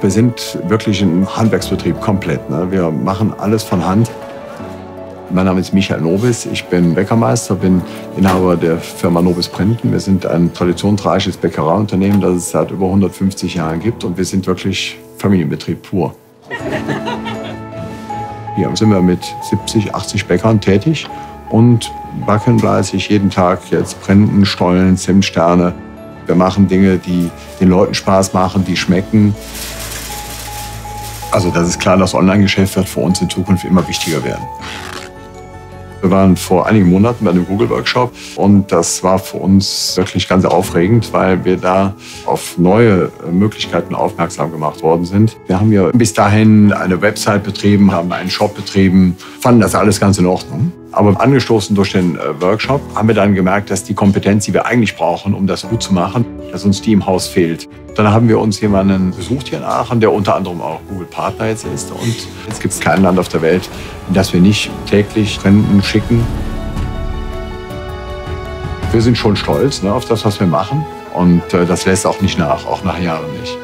Wir sind wirklich ein Handwerksbetrieb komplett. Ne? Wir machen alles von Hand. Mein Name ist Michael Nobis, ich bin Bäckermeister, bin Inhaber der Firma Nobis Printen. Wir sind ein traditionsreiches Bäckereiunternehmen, das es seit über 150 Jahren gibt. Und wir sind wirklich Familienbetrieb pur. Hier sind wir mit 70, 80 Bäckern tätig und backen fleißig jeden Tag jetzt Printen, Stollen, Zimtsterne. Wir machen Dinge, die den Leuten Spaß machen, die schmecken. Also das ist klar, das Online-Geschäft wird für uns in Zukunft immer wichtiger werden. Wir waren vor einigen Monaten bei einem Google-Workshop und das war für uns wirklich ganz aufregend, weil wir da auf neue Möglichkeiten aufmerksam gemacht worden sind. Wir haben ja bis dahin eine Website betrieben, haben einen Shop betrieben, fanden das alles ganz in Ordnung. Aber angestoßen durch den Workshop haben wir dann gemerkt, dass die Kompetenz, die wir eigentlich brauchen, um das gut zu machen, dass uns die im Haus fehlt. Dann haben wir uns jemanden besucht hier in Aachen, der unter anderem auch Google-Partner jetzt ist. Und jetzt gibt es kein Land auf der Welt, in das wir nicht täglich Printen schicken. Wir sind schon stolz, ne, auf das, was wir machen. Und das lässt auch nicht nach, auch nach Jahren nicht.